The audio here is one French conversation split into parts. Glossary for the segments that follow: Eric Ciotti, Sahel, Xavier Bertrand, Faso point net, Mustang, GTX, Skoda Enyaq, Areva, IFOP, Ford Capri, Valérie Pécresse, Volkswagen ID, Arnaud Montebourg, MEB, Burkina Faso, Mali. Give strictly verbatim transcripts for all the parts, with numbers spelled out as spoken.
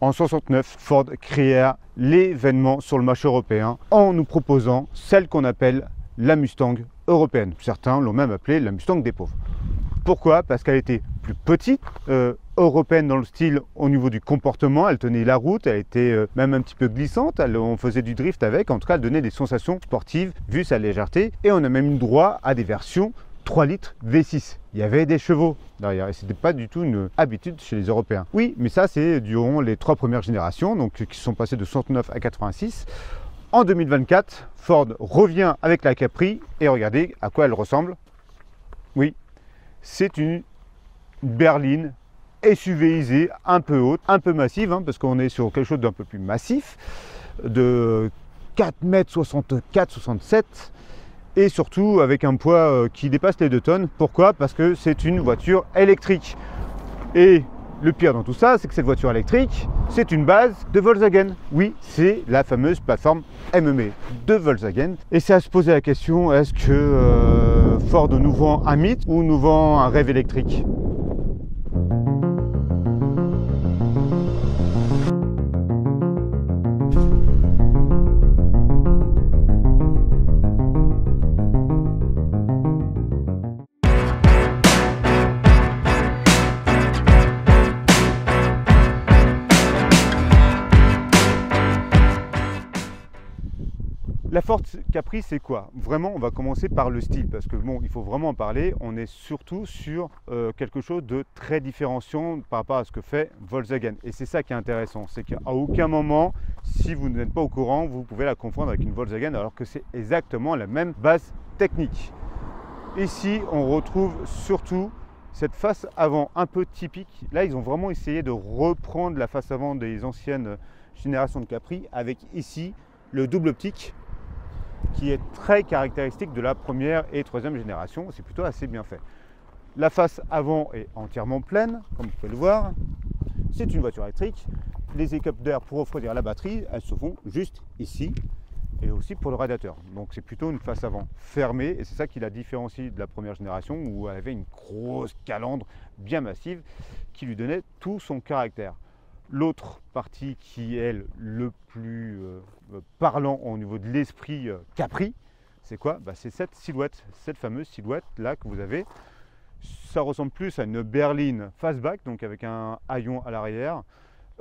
en soixante-neuf, Ford créa l'événement sur le marché européen en nous proposant celle qu'on appelle la Mustang européenne. Certains l'ont même appelée la Mustang des pauvres. Pourquoi? Parce qu'elle était plus petite, euh, européenne dans le style au niveau du comportement, elle tenait la route, elle était euh, même un petit peu glissante, elle, on faisait du drift avec, en tout cas elle donnait des sensations sportives vu sa légèreté, et on a même eu droit à des versions trois litres V six. Il y avait des chevaux derrière et ce n'était pas du tout une habitude chez les Européens. Oui, mais ça c'est durant les trois premières générations, donc qui sont passées de soixante-neuf à quatre-vingt-six. En deux mille vingt-quatre, Ford revient avec la Capri et regardez à quoi elle ressemble. Oui, c'est une berline SUVisée, un peu haute, un peu massive, hein, parce qu'on est sur quelque chose d'un peu plus massif, de quatre mètres soixante-quatre soixante-sept. Et surtout avec un poids qui dépasse les deux tonnes. Pourquoi? Parce que c'est une voiture électrique. Et le pire dans tout ça, c'est que cette voiture électrique, c'est une base de Volkswagen. Oui, c'est la fameuse plateforme M E B de Volkswagen. Et c'est à se poser la question, est-ce que euh, Ford nous vend un mythe ou nous vend un rêve électrique? La Ford Capri, c'est quoi? Vraiment, on va commencer par le style, parce que bon, il faut vraiment en parler. On est surtout sur euh, quelque chose de très différenciant par rapport à ce que fait Volkswagen. Et c'est ça qui est intéressant, c'est qu'à aucun moment, si vous n'êtes pas au courant, vous pouvez la confondre avec une Volkswagen, alors que c'est exactement la même base technique. Ici, on retrouve surtout cette face avant un peu typique. Là, ils ont vraiment essayé de reprendre la face avant des anciennes générations de Capri, avec ici le double optique, qui est très caractéristique de la première et troisième génération. C'est plutôt assez bien fait. La face avant est entièrement pleine, comme vous pouvez le voir. C'est une voiture électrique. Les écopes d'air pour refroidir la batterie, elles se font juste ici et aussi pour le radiateur. Donc c'est plutôt une face avant fermée et c'est ça qui la différencie de la première génération où elle avait une grosse calandre bien massive qui lui donnait tout son caractère. L'autre partie qui est le plus euh, parlant au niveau de l'esprit euh, Capri, c'est quoi? Bah, c'est cette silhouette, cette fameuse silhouette là que vous avez. Ça ressemble plus à une berline fastback, donc avec un haillon à l'arrière,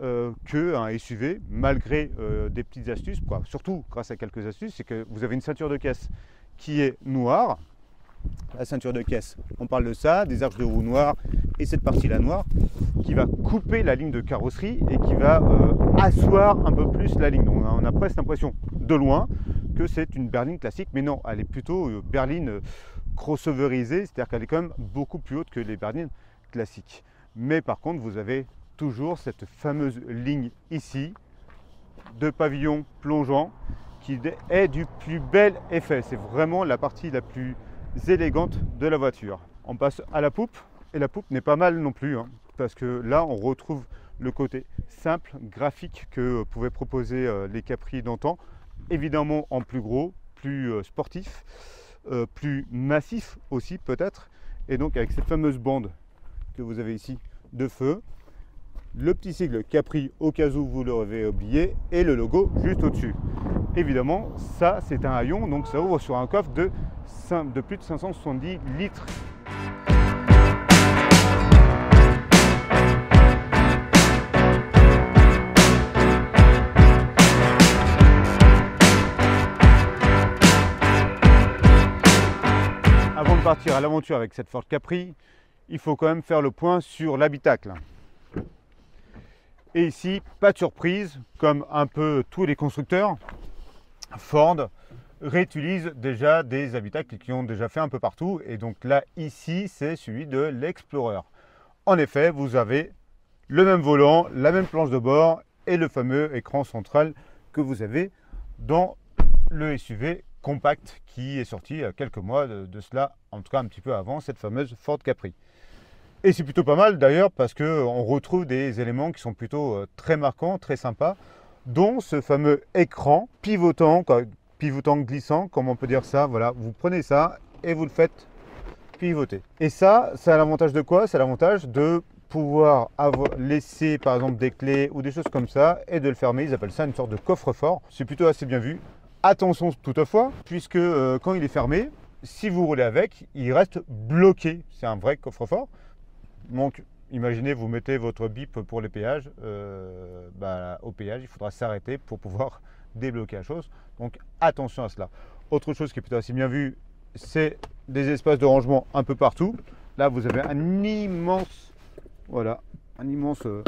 euh, qu'un S U V, malgré euh, des petites astuces, quoi. Surtout grâce à quelques astuces, c'est que vous avez une ceinture de caisse qui est noire. La ceinture de caisse, on parle de ça, des arches de roue noires et cette partie là noire qui va couper la ligne de carrosserie et qui va euh, asseoir un peu plus la ligne. Donc on a presque l'impression de loin que c'est une berline classique, mais non, elle est plutôt euh, berline crossoverisée, c'est-à-dire qu'elle est quand même beaucoup plus haute que les berlines classiques. Mais par contre, vous avez toujours cette fameuse ligne ici de pavillon plongeant qui est du plus bel effet. C'est vraiment la partie la plus élégante de la voiture. On passe à la poupe et la poupe n'est pas mal non plus, hein, parce que là on retrouve le côté simple graphique que pouvaient proposer euh, les Capri d'antan, évidemment en plus gros, plus euh, sportif, euh, plus massif aussi peut-être, et donc avec cette fameuse bande que vous avez ici de feu, le petit sigle Capri au cas où vous l'aurez oublié et le logo juste au-dessus. Évidemment, ça c'est un haillon, donc ça ouvre sur un coffre de, de plus de cinq cent soixante-dix litres. Avant de partir à l'aventure avec cette Ford Capri, il faut quand même faire le point sur l'habitacle. Et ici, pas de surprise, comme un peu tous les constructeurs, Ford réutilise déjà des habitacles qui ont déjà fait un peu partout, et donc là ici c'est celui de l'Explorer. En effet, vous avez le même volant, la même planche de bord et le fameux écran central que vous avez dans le S U V compact qui est sorti il y a quelques mois de, de cela, en tout cas un petit peu avant cette fameuse Ford Capri. Et c'est plutôt pas mal d'ailleurs parce qu'on retrouve des éléments qui sont plutôt très marquants, très sympas, dont ce fameux écran pivotant, pivotant glissant, comme on peut dire ça, voilà, vous prenez ça et vous le faites pivoter. Et ça, ça a l'avantage de quoi? C'est l'avantage de pouvoir avoir, laisser par exemple des clés ou des choses comme ça et de le fermer. Ils appellent ça une sorte de coffre-fort. C'est plutôt assez bien vu. Attention toutefois, puisque euh, quand il est fermé, si vous roulez avec, il reste bloqué. C'est un vrai coffre-fort. Donc, imaginez, vous mettez votre bip pour les péages. Euh, bah, au péage, il faudra s'arrêter pour pouvoir débloquer la chose. Donc, attention à cela. Autre chose qui est plutôt assez bien vue, c'est des espaces de rangement un peu partout. Là, vous avez un immense, voilà, un immense euh,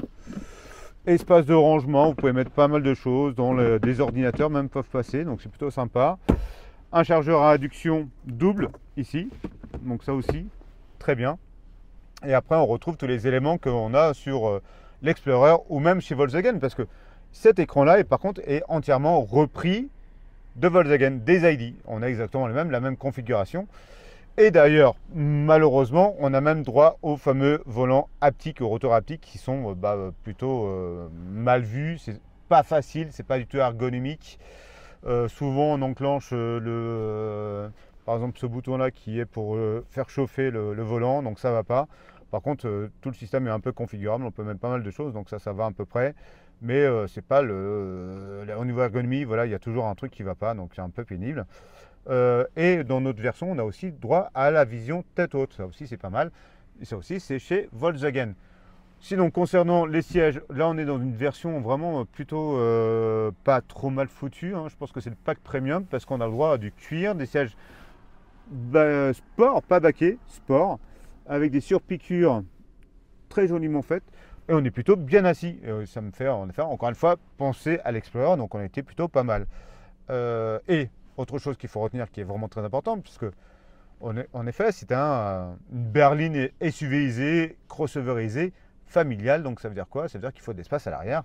espace de rangement. Vous pouvez mettre pas mal de choses, dont le, des ordinateurs même peuvent passer. Donc, c'est plutôt sympa. Un chargeur à induction double ici. Donc, ça aussi, très bien. Et après, on retrouve tous les éléments qu'on a sur euh, l'Explorer ou même chez Volkswagen, parce que cet écran-là, par contre, est entièrement repris de Volkswagen, des I D. On a exactement les mêmes, la même configuration. Et d'ailleurs, malheureusement, on a même droit aux fameux volants haptiques, aux rotors haptiques qui sont euh, bah, plutôt euh, mal vus. C'est pas facile, c'est pas du tout ergonomique. Euh, souvent, on enclenche euh, le... Euh, par exemple ce bouton là qui est pour euh, faire chauffer le, le volant, donc ça va pas. Par contre euh, tout le système est un peu configurable, on peut mettre pas mal de choses, donc ça ça va à peu près, mais euh, c'est pas le, le au niveau ergonomie, voilà, il y a toujours un truc qui va pas, donc c'est un peu pénible. Euh, et dans notre version on a aussi droit à la vision tête haute, ça aussi c'est pas mal, et ça aussi c'est chez Volkswagen. Sinon concernant les sièges, là on est dans une version vraiment plutôt euh, pas trop mal foutue, hein. Je pense que c'est le pack premium parce qu'on a le droit à du cuir, des sièges Bah, sport, pas baquet, sport, avec des surpiqûres très joliment faites, et on est plutôt bien assis. Et ça me fait en effet encore une fois penser à l'Explorer, donc on était plutôt pas mal. Euh, et autre chose qu'il faut retenir qui est vraiment très importante, puisque on est, en effet c'est un, une berline SUVisée, crossoverisée, familiale, donc ça veut dire quoi? Ça veut dire qu'il faut de l'espace à l'arrière.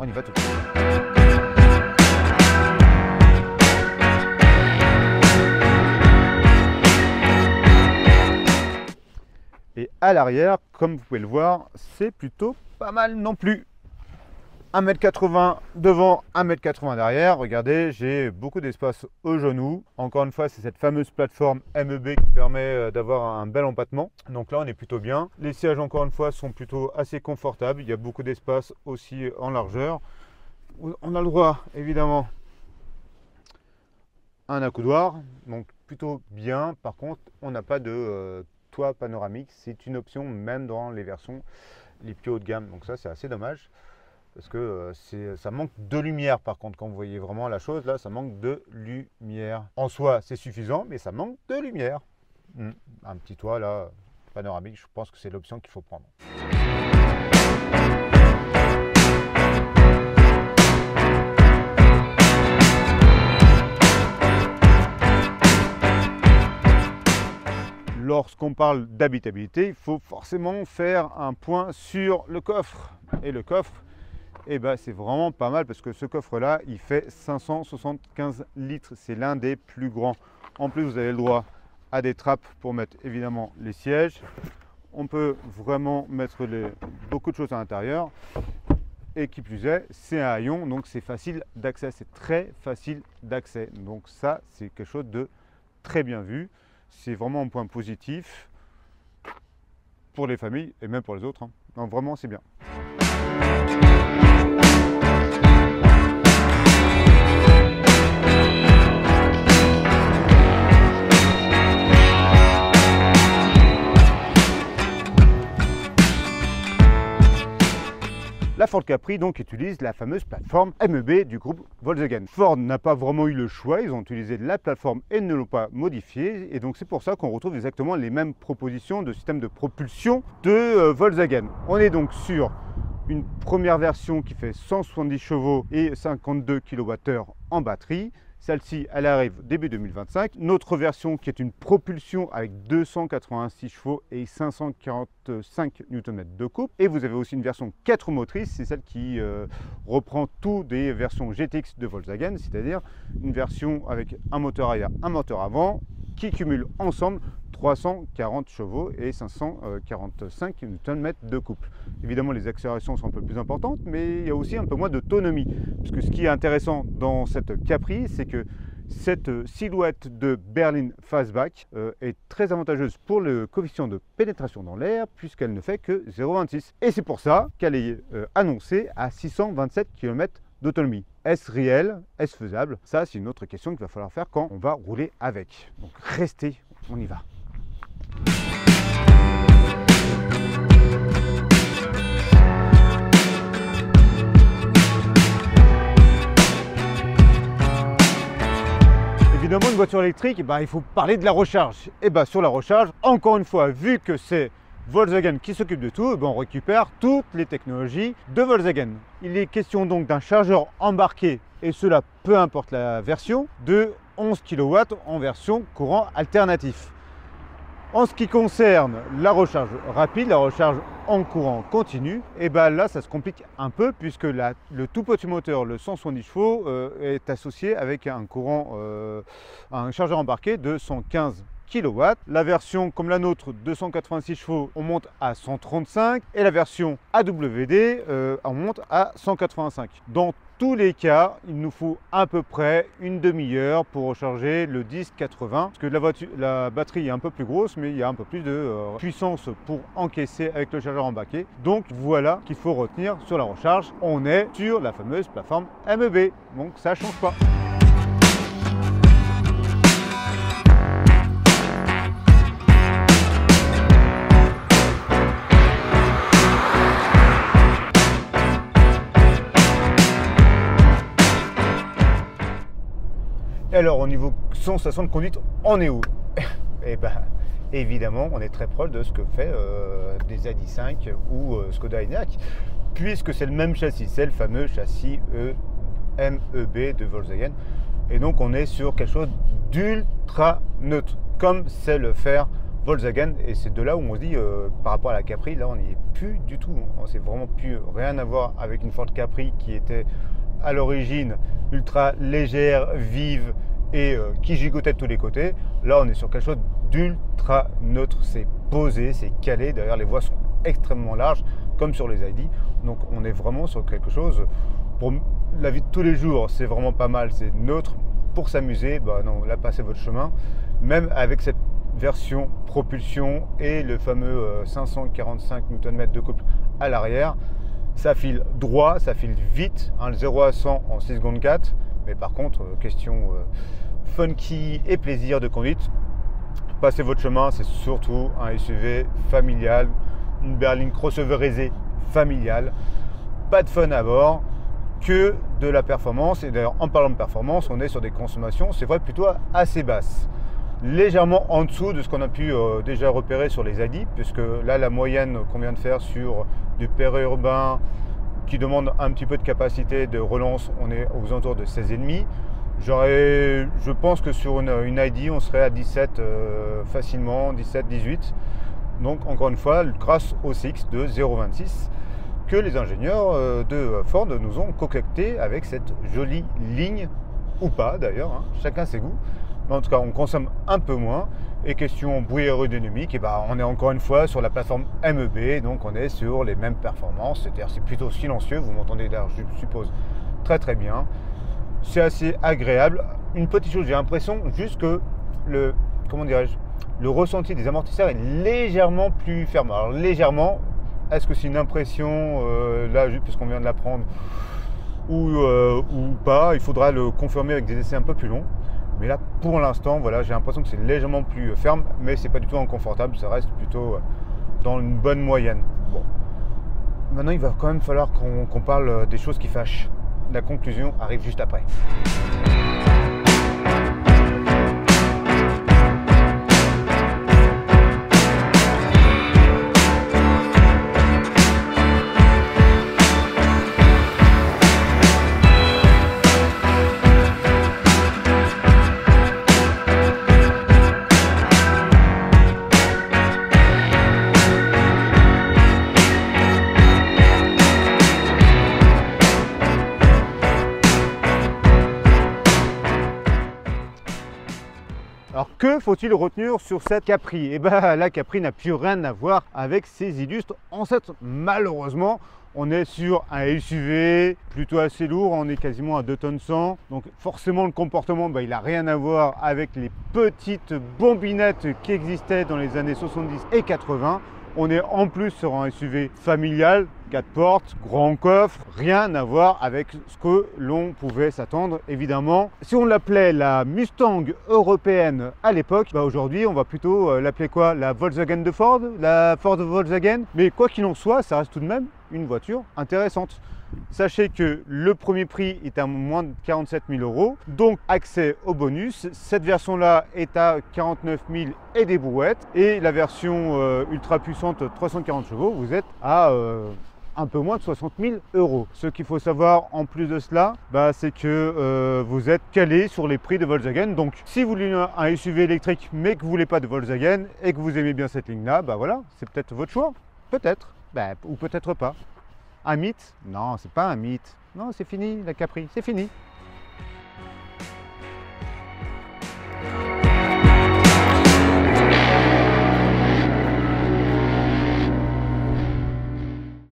On y va tout de suite. Et à l'arrière, comme vous pouvez le voir, c'est plutôt pas mal non plus. un mètre quatre-vingts devant, un mètre quatre-vingts derrière. Regardez, j'ai beaucoup d'espace aux genoux. Encore une fois, c'est cette fameuse plateforme M E B qui permet d'avoir un bel empattement. Donc là, on est plutôt bien. Les sièges, encore une fois, sont plutôt assez confortables. Il y a beaucoup d'espace aussi en largeur. On a le droit, évidemment, à un accoudoir. Donc plutôt bien. Par contre, on n'a pas de... Euh, toit panoramique, c'est une option même dans les versions les plus haut de gamme, donc ça c'est assez dommage parce que euh, c'est ça manque de lumière. Par contre, quand vous voyez vraiment la chose là, ça manque de lumière. En soi c'est suffisant, mais ça manque de lumière. Mmh. Un petit toit là panoramique, je pense que c'est l'option qu'il faut prendre. Lorsqu'on parle d'habitabilité, il faut forcément faire un point sur le coffre. Et le coffre, eh ben, c'est vraiment pas mal parce que ce coffre-là, il fait cinq cent soixante-quinze litres. C'est l'un des plus grands. En plus, vous avez le droit à des trappes pour mettre évidemment les sièges. On peut vraiment mettre les, beaucoup de choses à l'intérieur. Et qui plus est, c'est un hayon, donc c'est facile d'accès. C'est très facile d'accès. Donc ça, c'est quelque chose de très bien vu. C'est vraiment un point positif pour les familles et même pour les autres. Hein. Donc vraiment, c'est bien. La Ford Capri donc utilise la fameuse plateforme M E B du groupe Volkswagen. Ford n'a pas vraiment eu le choix, ils ont utilisé la plateforme et ne l'ont pas modifiée. Et donc c'est pour ça qu'on retrouve exactement les mêmes propositions de système de propulsion de Volkswagen. On est donc sur une première version qui fait cent soixante-dix chevaux et cinquante-deux kilowattheures en batterie. Celle-ci, elle arrive début deux mille vingt-cinq. Notre version qui est une propulsion avec deux cent quatre-vingt-six chevaux et cinq cent quarante-cinq newton-mètres de couple. Et vous avez aussi une version quatre motrices, c'est celle qui euh, reprend tout des versions G T X de Volkswagen, c'est-à-dire une version avec un moteur arrière, un moteur avant, qui cumule ensemble trois cent quarante chevaux et cinq cent quarante-cinq newton-mètres de couple. Évidemment, les accélérations sont un peu plus importantes, mais il y a aussi un peu moins d'autonomie. Parce que ce qui est intéressant dans cette Capri, c'est que Cette silhouette de berline fastback euh, est très avantageuse pour le coefficient de pénétration dans l'air puisqu'elle ne fait que zéro virgule vingt-six. Et c'est pour ça qu'elle est euh, annoncée à six cent vingt-sept kilomètres d'autonomie. Est-ce réel? Est-ce faisable? Ça, c'est une autre question qu'il va falloir faire quand on va rouler avec. Donc restez, on y va. Évidemment, une voiture électrique, bah, il faut parler de la recharge. Et bah, sur la recharge, encore une fois, vu que c'est Volkswagen qui s'occupe de tout, bah, on récupère toutes les technologies de Volkswagen. Il est question donc d'un chargeur embarqué, et cela peu importe la version, de onze kilowatts en version courant alternatif. En ce qui concerne la recharge rapide, la recharge en courant continu, et ben là ça se complique un peu puisque la, le tout petit moteur, le cent soixante-dix chevaux, euh, est associé avec un courant, euh, un chargeur embarqué de cent quinze kilowatts. La version comme la nôtre, deux cent quatre-vingt-six chevaux, on monte à cent trente-cinq et la version A W D, euh, on monte à cent quatre-vingt-cinq. Dans tous les cas, il nous faut à peu près une demi-heure pour recharger le dix quatre-vingts parce que la, voiture, la batterie est un peu plus grosse, mais il y a un peu plus de euh, puissance pour encaisser avec le chargeur embarqué. Donc voilà qu'il faut retenir sur la recharge. On est sur la fameuse plateforme M E B, donc ça ne change pas. Et alors, au niveau sensation de conduite, on est où? Eh bien, évidemment, on est très proche de ce que fait euh, des A D cinq ou euh, Skoda Enyaq, puisque c'est le même châssis, c'est le fameux châssis e, M E B de Volkswagen. Et donc, on est sur quelque chose d'ultra neutre, comme c'est le faire Volkswagen. Et c'est de là où on se dit, euh, par rapport à la Capri, là, on n'y est plus du tout. On s'est vraiment plus rien à voir avec une Ford Capri qui était à l'origine ultra légère, vive et euh, qui gigotait de tous les côtés. Là, on est sur quelque chose d'ultra neutre, c'est posé, c'est calé. D'ailleurs, les voies sont extrêmement larges, comme sur les I D. Donc, on est vraiment sur quelque chose pour la vie de tous les jours. C'est vraiment pas mal, c'est neutre pour s'amuser. Bah non, là, passez votre chemin. Même avec cette version propulsion et le fameux euh, cinq cent quarante-cinq newton-mètres de couple à l'arrière, ça file droit, ça file vite, hein, le zéro à cent en six secondes quatre, mais par contre, euh, question euh, funky et plaisir de conduite, passez votre chemin, c'est surtout un S U V familial, une berline crossoverisée familiale, pas de fun à bord, que de la performance, et d'ailleurs en parlant de performance, on est sur des consommations, c'est vrai, plutôt assez basses. Légèrement en dessous de ce qu'on a pu euh, déjà repérer sur les I D, puisque là la moyenne qu'on vient de faire sur du périurbain qui demande un petit peu de capacité de relance, on est aux alentours de seize virgule cinq. J'aurais, je pense que sur une, une I D on serait à dix-sept euh, facilement, dix-sept dix-huit. Donc encore une fois grâce au C X de zéro virgule vingt-six que les ingénieurs euh, de Ford nous ont concocté avec cette jolie ligne, ou pas d'ailleurs, hein, chacun ses goûts. En tout cas, on consomme un peu moins. Et question bruit aérodynamique, et bah, on est encore une fois sur la plateforme M E B, donc on est sur les mêmes performances. C'est-à-dire, c'est plutôt silencieux. Vous m'entendez d'ailleurs, je suppose, très très bien. C'est assez agréable. Une petite chose, j'ai l'impression juste que le, comment dirais-je, le ressenti des amortisseurs est légèrement plus ferme. Alors légèrement, est-ce que c'est une impression euh, là, juste parce qu'on vient de la prendre, ou, euh, ou pas? Il faudra le confirmer avec des essais un peu plus longs. Mais là, pour l'instant, voilà, j'ai l'impression que c'est légèrement plus ferme, mais c'est pas du tout inconfortable, ça reste plutôt dans une bonne moyenne. Bon, maintenant, il va quand même falloir qu'on qu'on parle des choses qui fâchent. La conclusion arrive juste après. Que faut-il retenir sur cette Capri? Et eh bien la Capri n'a plus rien à voir avec ses illustres ancêtres, malheureusement. on est sur un S U V plutôt assez lourd, on est quasiment à deux tonnes cent. Donc forcément le comportement, bah, il n'a rien à voir avec les petites bombinettes qui existaient dans les années soixante-dix et quatre-vingts. On est en plus sur un S U V familial, quatre portes, grand coffre, rien à voir avec ce que l'on pouvait s'attendre évidemment. Si on l'appelait la Mustang européenne à l'époque, bah aujourd'hui on va plutôt l'appeler quoi? La Volkswagen de Ford, la Ford Volkswagen. Mais quoi qu'il en soit, ça reste tout de même une voiture intéressante. Sachez que le premier prix est à moins de quarante-sept mille euros, donc accès au bonus. Cette version-là est à quarante-neuf mille et des brouettes. Et la version euh, ultra puissante trois cent quarante chevaux, vous êtes à euh, un peu moins de soixante mille euros. Ce qu'il faut savoir en plus de cela, bah, c'est que euh, vous êtes calé sur les prix de Volkswagen. Donc si vous voulez un S U V électrique mais que vous ne voulez pas de Volkswagen et que vous aimez bien cette ligne-là, bah voilà, c'est peut-être votre choix, peut-être, bah, ou peut-être pas. Un mythe? Non, c'est pas un mythe. Non, c'est fini, la Capri, c'est fini.